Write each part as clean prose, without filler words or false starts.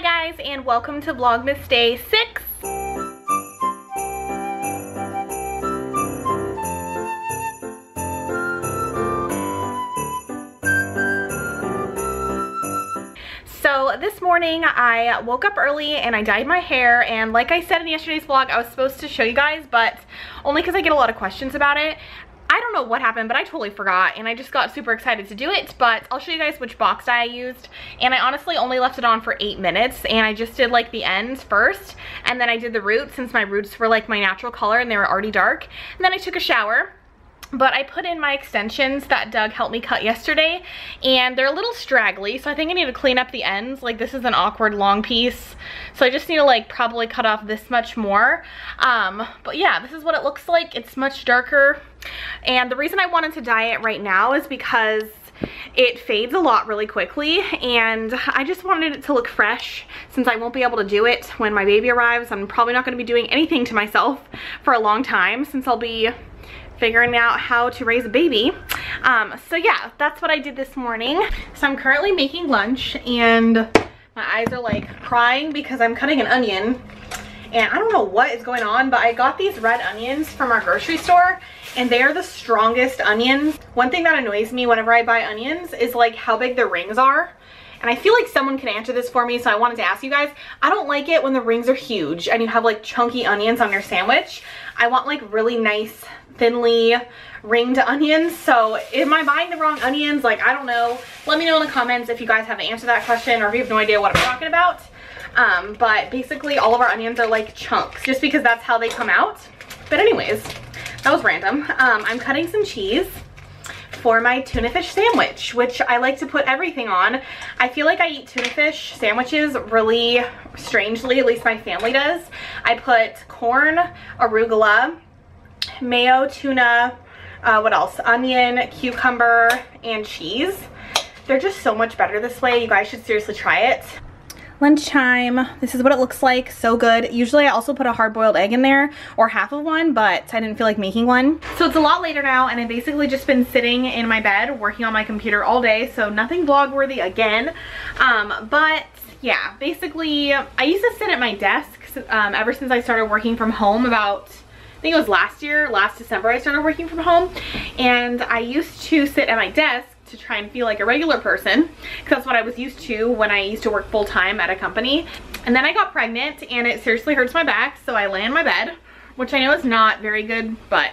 Hi guys, and welcome to Vlogmas Day 6. So this morning I woke up early and I dyed my hair, and like I said in yesterday's vlog, I was supposed to show you guys, but only because I get a lot of questions about it. I don't know what happened, but I totally forgot, and I just got super excited to do it. But I'll show you guys which box dye I used, and I honestly only left it on for 8 minutes, and I just did like the ends first, and then I did the roots, since my roots were like my natural color and they were already dark. And then I took a shower, but I put in my extensions that Doug helped me cut yesterday, and they're a little straggly, so I think I need to clean up the ends. Like, this is an awkward long piece, so I just need to like probably cut off this much more. But yeah, this is what it looks like. It's much darker. And the reason I wanted to dye it right now is because it fades a lot really quickly, and I just wanted it to look fresh since I won't be able to do it when my baby arrives. I'm probably not going to be doing anything to myself for a long time since I'll be figuring out how to raise a baby. So yeah, that's what I did this morning. So I'm currently making lunch, and my eyes are like crying because I'm cutting an onion. And I don't know what is going on, but I got these red onions from our grocery store, and they are the strongest onions. One thing that annoys me whenever I buy onions is like how big the rings are. And I feel like someone can answer this for me, so I wanted to ask you guys. I don't like it when the rings are huge and you have like chunky onions on your sandwich. I want like really nice, thinly ringed onions. So am I buying the wrong onions? Like, I don't know. Let me know in the comments if you guys have an answer to that question, or if you have no idea what I'm talking about. But basically all of our onions are like chunks, just because that's how they come out. But anyways, that was random. I'm cutting some cheese for my tuna fish sandwich, which I like to put everything on. I feel like I eat tuna fish sandwiches really strangely, at least my family does. I put corn, arugula, mayo, tuna, what else? Onion, cucumber, and cheese. They're just so much better this way. You guys should seriously try it. Lunchtime. This is what it looks like. So good. Usually I also put a hard-boiled egg in there, or half of one, but I didn't feel like making one. So it's a lot later now, and I've basically just been sitting in my bed working on my computer all day, so nothing vlog-worthy again. But yeah, basically I used to sit at my desk ever since I started working from home about, I think it was last year, last December I started working from home, and I used to sit at my desk to try and feel like a regular person, because that's what I was used to when I used to work full-time at a company. And then I got pregnant, and it seriously hurts my back, so I lay in my bed, which I know is not very good, but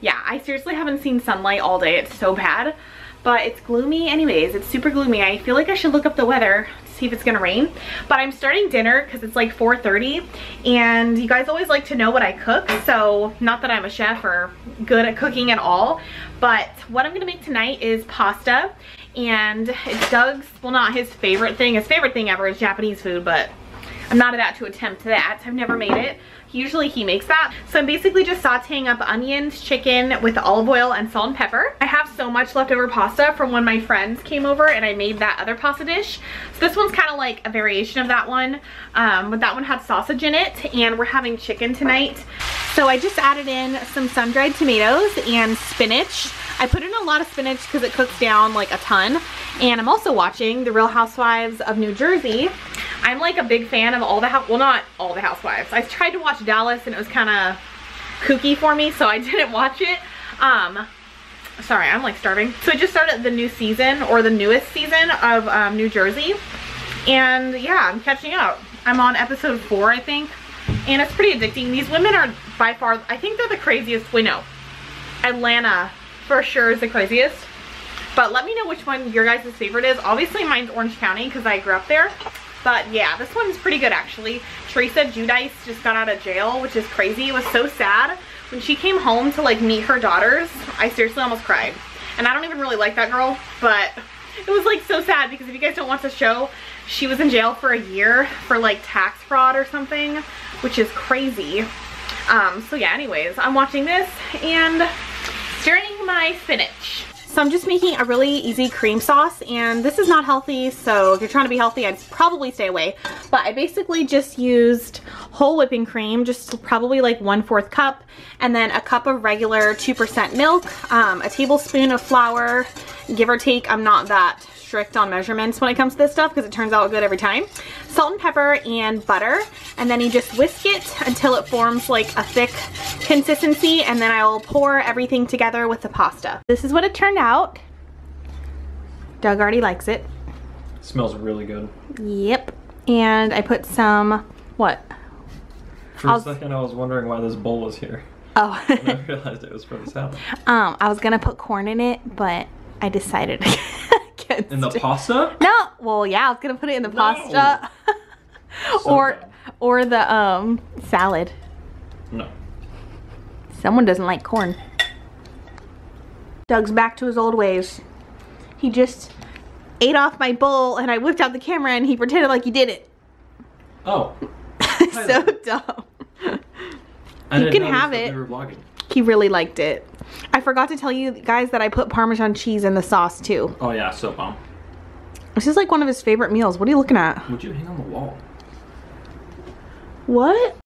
yeah, I seriously haven't seen sunlight all day. It's so bad. But it's gloomy anyways. It's super gloomy. I feel like I should look up the weather to see if it's gonna rain. But I'm starting dinner because it's like 4:30, and you guys always like to know what I cook, so not that I'm a chef or good at cooking at all, but what I'm gonna make tonight is pasta, and it's Doug's, well, not his favorite thing. His favorite thing ever is Japanese food, but I'm not about to attempt that. I've never made it. Usually he makes that. So I'm basically just sauteing up onions, chicken with olive oil and salt and pepper. I have so much leftover pasta from when my friends came over and I made that other pasta dish. So this one's kind of like a variation of that one, but that one had sausage in it, and we're having chicken tonight. So I just added in some sun-dried tomatoes and spinach. I put in a lot of spinach because it cooks down like a ton. And I'm also watching The Real Housewives of New Jersey. I'm like a big fan of all the well, not all the housewives. I tried to watch Dallas, and it was kind of kooky for me, so I didn't watch it. Sorry, I'm like starving. So I just started the new season, or the newest season of New Jersey, and yeah, I'm catching up. I'm on episode 4, I think, and it's pretty addicting. These women are by far, I think they're the craziest. Wait, no, Atlanta for sure is the craziest. But let me know which one your guys' favorite is. Obviously mine's Orange County because I grew up there. But yeah, this one's pretty good actually. Teresa Giudice just got out of jail, which is crazy. It was so sad. When she came home to like meet her daughters, I seriously almost cried. And I don't even really like that girl, but it was like so sad, because if you guys don't watch the show, she was in jail for a year for like tax fraud or something, which is crazy. So yeah, anyways, I'm watching this and stirring my spinach. So I'm just making a really easy cream sauce, and this is not healthy, so if you're trying to be healthy, I'd probably stay away. But I basically just used whole whipping cream, just probably like 1/4 cup, and then a cup of regular 2% milk, a tablespoon of flour, give or take. I'm not that strict on measurements when it comes to this stuff because it turns out good every time. Salt and pepper and butter, and then you just whisk it until it forms like a thick consistency, and then I will pour everything together with the pasta. This is what it turned out. Doug already likes it. Smells really good. Yep. And I put some, what? For a second I was wondering why this bowl was here. Oh. And I realized it was for the salad. I was gonna put corn in it, but I decided against in the pasta? No. Well, yeah, I was gonna put it in the pasta. So or the salad. No. Someone doesn't like corn. Doug's back to his old ways. He just ate off my bowl, and I whipped out the camera, and he pretended like he did it. Oh. So dumb. You can have it. He really liked it. I forgot to tell you guys that I put Parmesan cheese in the sauce too. Oh yeah, so bomb. This is like one of his favorite meals. What are you looking at? Would you hang on the wall? What?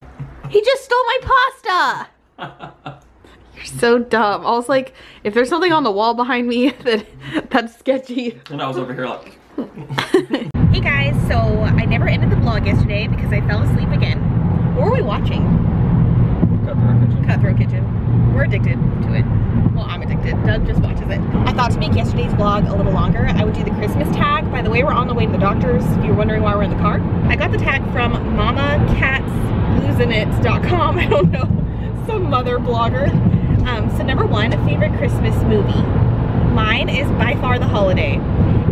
He just stole my pasta. You're so dumb. I was like, if there's something on the wall behind me, that's sketchy. And I was over here like. Hey guys, so I never ended the vlog yesterday because I fell asleep again. What were we watching? Cutthroat Kitchen. We're addicted to it. Well, I'm addicted. Doug just watches it. I thought to make yesterday's vlog a little longer, I would do the Christmas tag. By the way, we're on the way to the doctor's, if you're wondering why we're in the car. I got the tag from mamacatslosinit.com. I don't know, some mother blogger. So number one, favorite Christmas movie. Mine is by far The Holiday.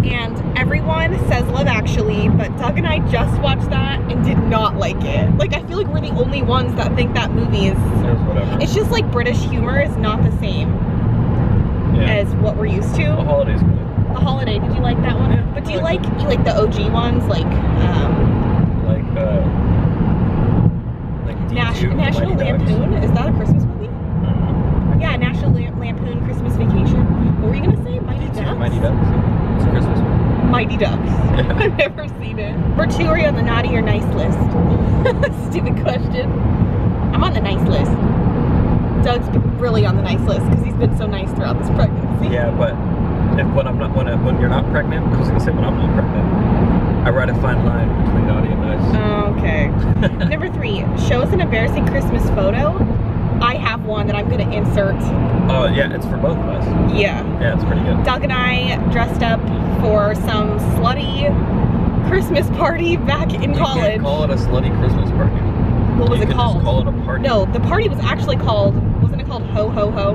And everyone says Love Actually, but Doug and I just watched that and did not like it. Like, I feel like we're the only ones that think that movie is... whatever. It's just like British humor is not the same as what we're used to. The Holiday's good. The Holiday, did you like that one? Yeah, but do you like the OG ones? Like National Lampoon? Is that a Christmas movie? Mm-hmm. Yeah, National Lampoon Christmas Vacation. What were you gonna say? Mighty Ducks? Mighty Ducks. It's a Christmas movie. Mighty Ducks. I've never seen it. Number two, are you on the naughty or nice list? Stupid question. I'm on the nice list. Doug's been really on the nice list because he's been so nice throughout this pregnancy. Yeah, but when you're not pregnant, I was gonna say when I'm not pregnant, I write a fine line between naughty and nice. Okay. Number three, show us an embarrassing Christmas photo. I have one that I'm gonna insert. Oh yeah, it's for both of us. Yeah. Yeah, it's pretty good. Doug and I dressed up for some slutty Christmas party back in college. You can't call it a slutty Christmas party. What was it called? Just call it a party. No, the party was actually called, wasn't it called Ho Ho Ho?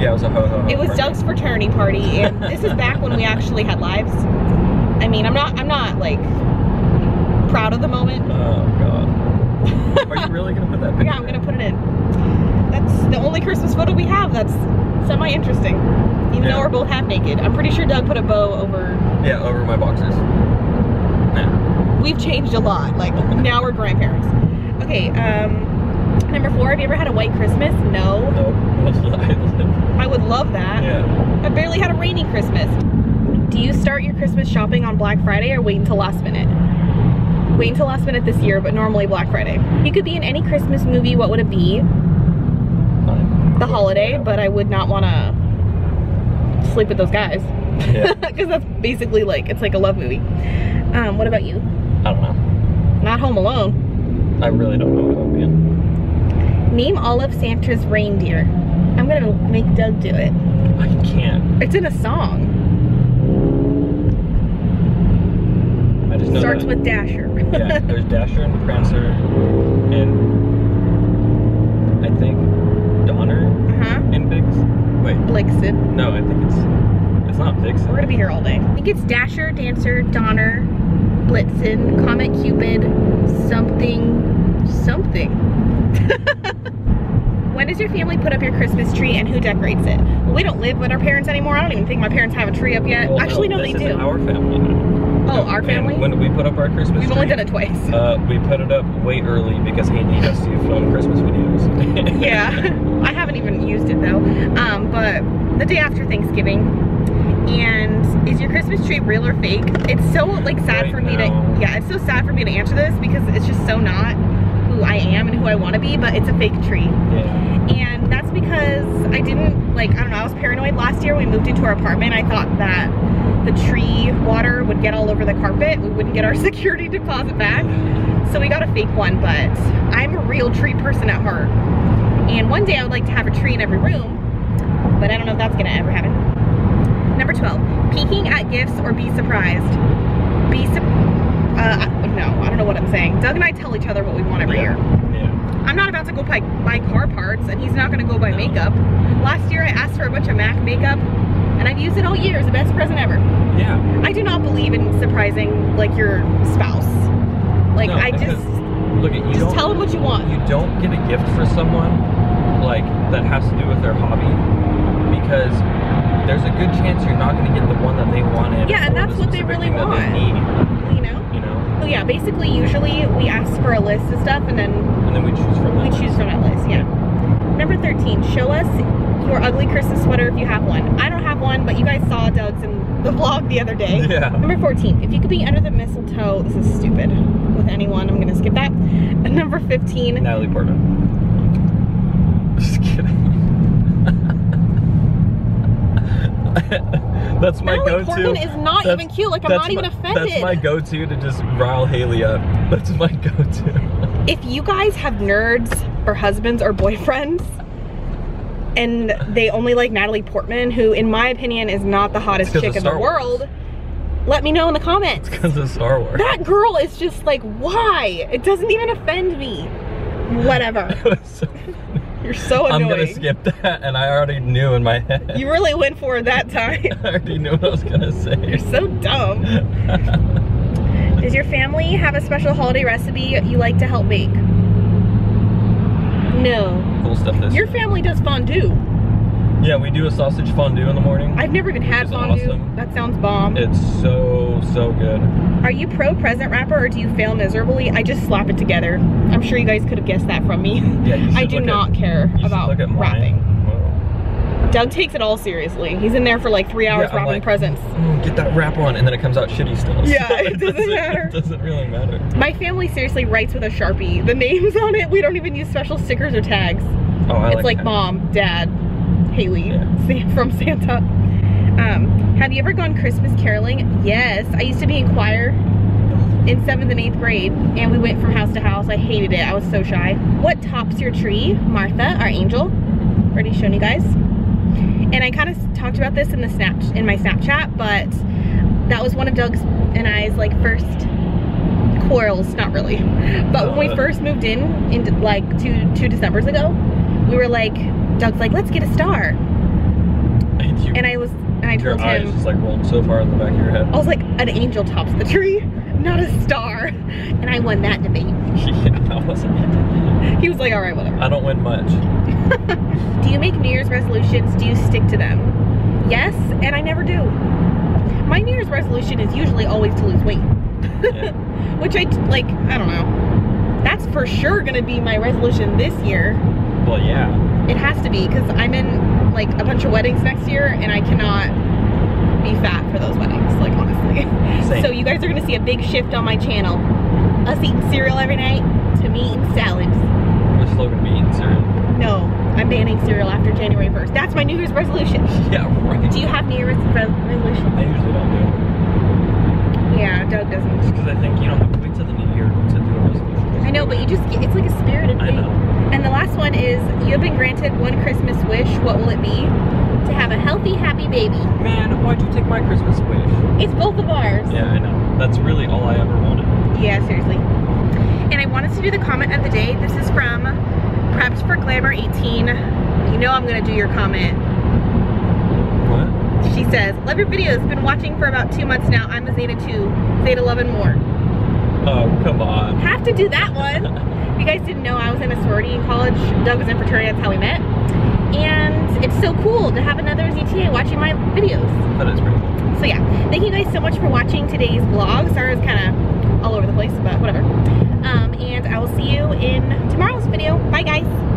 Yeah, it was a Ho Ho Ho. It was party. Doug's fraternity party, and this is back when we actually had lives. I mean, I'm not like proud of the moment. Oh god. Are you really gonna put that picture? Yeah, I'm gonna put it in. That's the only Christmas photo we have that's semi-interesting. Even though we're both half naked. I'm pretty sure Doug put a bow over. Yeah, over my boxers. Yeah. We've changed a lot. Like now we're grandparents. Okay, number four, have you ever had a white Christmas? No. No. I would love that. Yeah. I barely had a rainy Christmas. Do you start your Christmas shopping on Black Friday or wait until last minute? Wait until last minute this year, but normally Black Friday. If you could be in any Christmas movie, what would it be? The Holiday, but I would not want to sleep with those guys. Yeah. Because that's basically like, it's like a love movie. What about you? I don't know. Not Home Alone. I really don't know what I'm in. Name all of Santa's reindeer. I'm gonna make Doug do it. I can't. It's in a song. I just know starts with Dasher. Yeah, there's Dasher and Prancer and I think Donner and Vixen. Wait. Blixen. No, I think it's not Vixen. We're gonna be here all day. I think it's Dasher, Dancer, Donner, Blitzen, Comet, Cupid, something. When does your family put up your Christmas tree and who decorates it? Well, we don't live with our parents anymore. I don't even think my parents have a tree up yet. Well, actually, no, they do. Our family. Oh, our family? When did we put up our Christmas tree? We've only done it twice. We put it up way early because Andy has to film Christmas videos. Yeah, I haven't even used it though. But the day after Thanksgiving. And is your Christmas tree real or fake? It's so like sad for me to, yeah, it's so sad for me to answer this because it's just so not who I am and who I want to be, but it's a fake tree. Yeah. And that's because I didn't, like, I don't know, I was paranoid last year when we moved into our apartment. I thought that the tree water would get all over the carpet. We wouldn't get our security deposit back. So we got a fake one, but I'm a real tree person at heart. And one day I would like to have a tree in every room, but I don't know if that's gonna ever happen. Number 12, peeking at gifts or be surprised. I don't know what I'm saying. Doug and I tell each other what we want every year. Yeah. I'm not about to go buy car parts, and he's not gonna go buy makeup. Last year I asked for a bunch of MAC makeup, and I've used it all year. It's the best present ever. Yeah. I do not believe in surprising like your spouse. Like no, I just, look at you. Just tell them what you want. You don't get a gift for someone like that has to do with their hobby, because there's a good chance you're not going to get the one that they wanted. Yeah, and that's what they really want. They need, you know. So yeah, basically, usually we ask for a list of stuff, and then we choose from that. We choose from that list. Yeah. Number 13. Show us your ugly Christmas sweater if you have one. I don't have one, but you guys saw Doug's in the vlog the other day. Yeah. Number 14. If you could be under the mistletoe, this is stupid. With anyone, I'm gonna skip that. And number 15. Natalie Portman. Just kidding. That's my go-to. Natalie Portman is not even cute. Like, I'm not even offended. That's my go-to to just rile Haley up. That's my go-to. If you guys have nerds or husbands or boyfriends and they only like Natalie Portman, who in my opinion is not the hottest chick in the world, let me know in the comments. It's because of Star Wars. That girl is just like, why? It doesn't even offend me. Whatever. You're so annoying. I'm gonna skip that, and I already knew in my head. You really went for it that time. I already knew what I was gonna say. You're so dumb. Does your family have a special holiday recipe you like to help make? No. Cool stuff this. Your family does fondue. Yeah, we do a sausage fondue in the morning. I've never even had fondue. Awesome. That sounds bomb. It's so good. Are you pro present wrapper or do you fail miserably? I just slap it together. I'm sure you guys could have guessed that from me. Yeah, you I do not care about wrapping. Whoa. Doug takes it all seriously. He's in there for like 3 hours wrapping presents. Get that wrap on, and then it comes out shitty still. Yeah, so it doesn't matter. It doesn't really matter. My family seriously writes with a Sharpie. The names on it, we don't even use special stickers or tags. Oh, I it's like mom, dad, Haley, yeah. From Santa. Have you ever gone Christmas caroling? Yes, I used to be in choir in 7th and 8th grade, and we went from house to house. I hated it, I was so shy. What tops your tree? Martha, our angel. Already shown you guys. And I kind of talked about this in the my Snapchat, but that was one of Doug's and I's like first quarrels, not really. But when we first moved in like two Decembers ago, we were like, Doug's like, let's get a star. And I told him. Your eyes just like rolled so far in the back of your head. I was like, an angel tops the tree, not a star. And I won that debate. Yeah, I wasn't. He was like, all right, whatever. I don't win much. Do you make New Year's resolutions? Do you stick to them? Yes, and I never do. My New Year's resolution is usually always to lose weight. Yeah. Which I don't know. That's for sure gonna be my resolution this year. Well, yeah. It has to be, because I'm in like a bunch of weddings next year and I cannot be fat for those weddings, like honestly. Same. So you guys are gonna see a big shift on my channel. Us eating cereal every night to me eating salads. We're still gonna be eating cereal. No, I'm banning cereal after January 1st. That's my New Year's resolution. Yeah, right. Do you have New Year's resolution? I usually don't do it. Yeah, Doug doesn't. Just because I think you don't have to wait till the new year to do a resolution. I know, but you just get, it's like a spirited thing. I know. And the last one is, you have been granted one Christmas wish, what will it be? To have a healthy, happy baby. Man, why'd you take my Christmas wish? It's both of ours. Yeah, I know. That's really all I ever wanted. Yeah, seriously. And I wanted to do the comment of the day. This is from Prepped for Glamour 18. You know I'm gonna do your comment. What? She says, love your videos. Been watching for about 2 months now. I'm a Zeta 2. Zeta love and more. Oh, come on. Have to do that one. If you guys didn't know, I was in a sorority in college. Doug was in fraternity, that's how we met. And it's so cool to have another ZTA watching my videos. That is pretty cool. So yeah, thank you guys so much for watching today's vlog. Sorry I was kind of all over the place, but whatever. And I will see you in tomorrow's video. Bye guys.